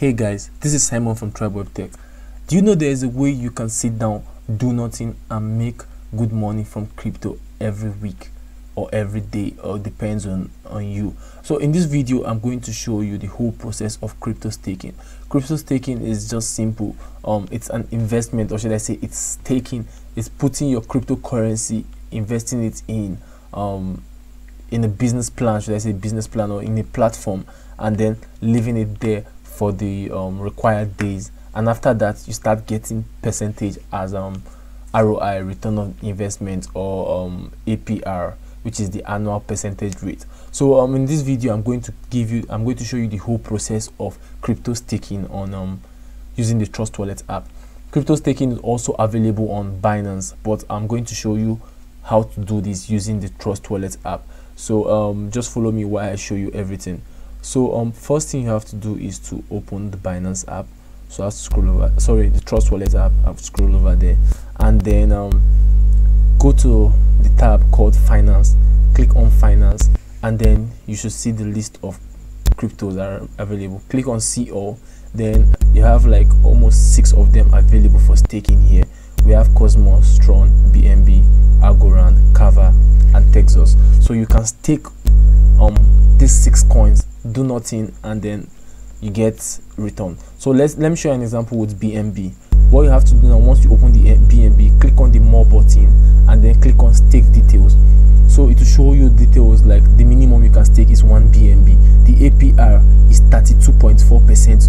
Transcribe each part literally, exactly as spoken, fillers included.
Hey guys, this is Simon from Tribe Web Tech. Do you know there is a way you can sit down, do nothing and make good money from crypto every week or every day, or depends on on you? So in this video I'm going to show you the whole process of crypto staking. Crypto staking is just simple. Um it's an investment, or should I say it's staking. It's putting your cryptocurrency, investing it in um in a business plan, should I say business plan, or in a platform, and then leaving it there for the um, required days. And after that you start getting percentage as um R O I, return on investment, or um, A P R, which is the annual percentage rate. So um in this video I'm going to give you I'm going to show you the whole process of crypto staking on um using the Trust Wallet app. Crypto staking is also available on Binance, but I'm going to show you how to do this using the Trust Wallet app. So um just follow me while I show you everything. So um first thing you have to do is to open the Binance app. So I have to scroll over, sorry, the Trust Wallet app. I've scrolled over there, and then um go to the tab called Finance. Click on Finance, and then you should see the list of cryptos that are available. Click on see all. Then you have like almost six of them available for staking here. We have Cosmos, Tron, B N B, Algorand, Kava, and Tezos. So you can stake um these six coins, do nothing, and then you get return. So let's let me show you an example with B N B. What you have to do now, once you open the B N B, click on the more button and then click on stake details. So it will show you details like the minimum you can stake is one B N B, the A P R is thirty-two point four percent,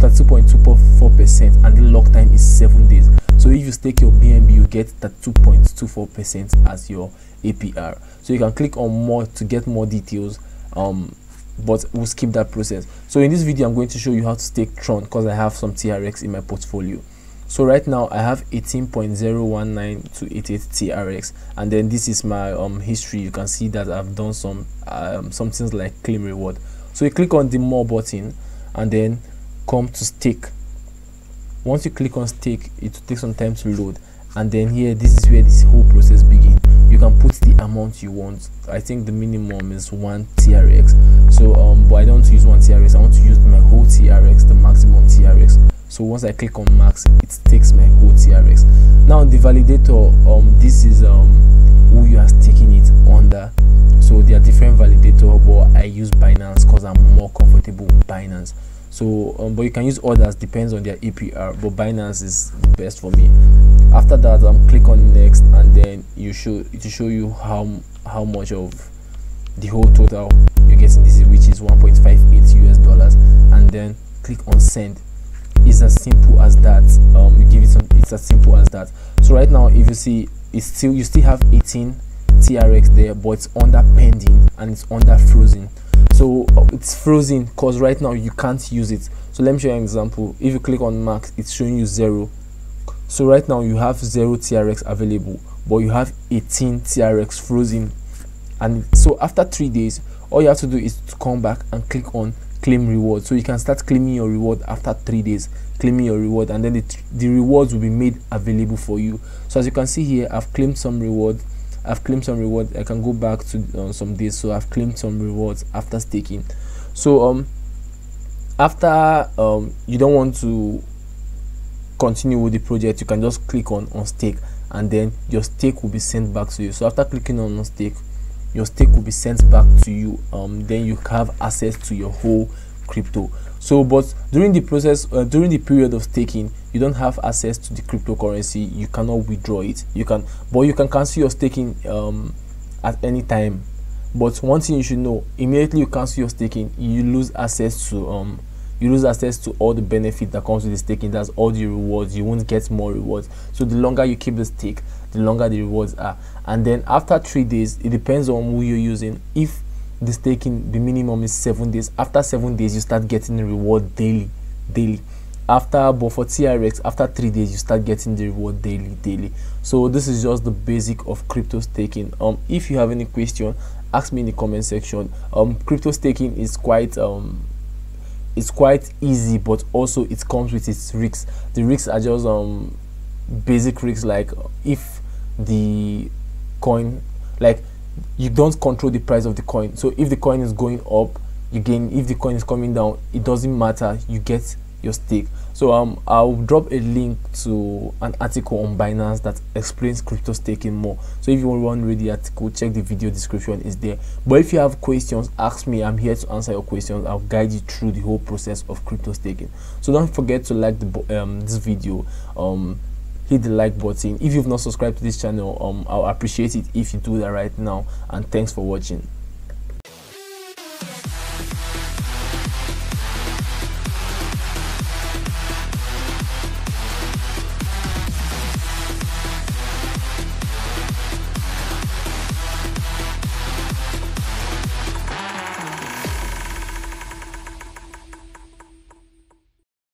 thirty-two point two four percent, and the lock time is seven days. So if you stake your B N B, you get thirty-two point two four percent as your A P R. So you can click on more to get more details, um but we'll skip that process. So in this video I'm going to show you how to stake Tron, because I have some T R X in my portfolio. So right now I have eighteen point zero one nine two eight eight T R X, and then this is my um history. You can see that I've done some um some things like claim reward. So you click on the more button and then come to stake. Once you click on stake, it will take some time to load, and then here, this is where this whole process begins. You can put the amount you want. I think the minimum is one T R X. So um but I don't use one T R X, I want to use my whole T R X, the maximum T R X. So once I click on max, it takes my whole T R X. Now the validator, um this is um who you are staking it under. So there are different validators, but I use Binance because I'm more comfortable with Binance. So um, but you can use others, depends on their A P R, but Binance is the best for me. After that I'm um, click on next, and then you should it will show you how how much of the whole total you're getting. This is, which is one point five eight U S dollars, and then click on send. It's as simple as that. Um you give it some it's as simple as that. So right now if you see, it's still you still have eighteen T R X there, but it's under pending and it's under frozen. So it's frozen because right now you can't use it. So let me show you an example. If you click on max, it's showing you zero. So right now you have zero T R X available, but you have eighteen T R X frozen. And so after three days all you have to do is to come back and click on claim reward. So you can start claiming your reward after three days, claiming your reward, and then the, the rewards will be made available for you. So as you can see here, I've claimed some reward. I've claimed some reward. I can go back to uh, some days. So I've claimed some rewards after staking. So um after um you don't want to continue with the project, you can just click on on stake, and then your stake will be sent back to you. So after clicking on on stake, your stake will be sent back to you. Um then you have access to your whole crypto. So but during the process, uh, during the period of staking, you don't have access to the cryptocurrency. You cannot withdraw it. You can, but you can cancel your staking um at any time. But one thing you should know, immediately you cancel your staking, you lose access to um you lose access to all the benefit that comes with the staking. That's all the rewards. You won't get more rewards. So the longer you keep the stake, the longer the rewards are. And then after three days, it depends on who you're using. If the staking, the minimum is seven days, after seven days you start getting the reward daily daily. After, but for T R X, after three days you start getting the reward daily daily. So this is just the basic of crypto staking. Um if you have any question, ask me in the comment section. Um crypto staking is quite um it's quite easy, but also it comes with its risks. The risks are just um basic risks, like if the coin, like you don't control the price of the coin. So if the coin is going up, you gain. If the coin is coming down, it doesn't matter, you get your stake. So um I'll drop a link to an article on Binance that explains crypto staking more. So if you want to read the article, check the video description, is there. But if you have questions, ask me. I'm here to answer your questions. I'll guide you through the whole process of crypto staking. So don't forget to like the um this video, um hit the like button. If you've not subscribed to this channel, um I'll appreciate it if you do that right now, and thanks for watching.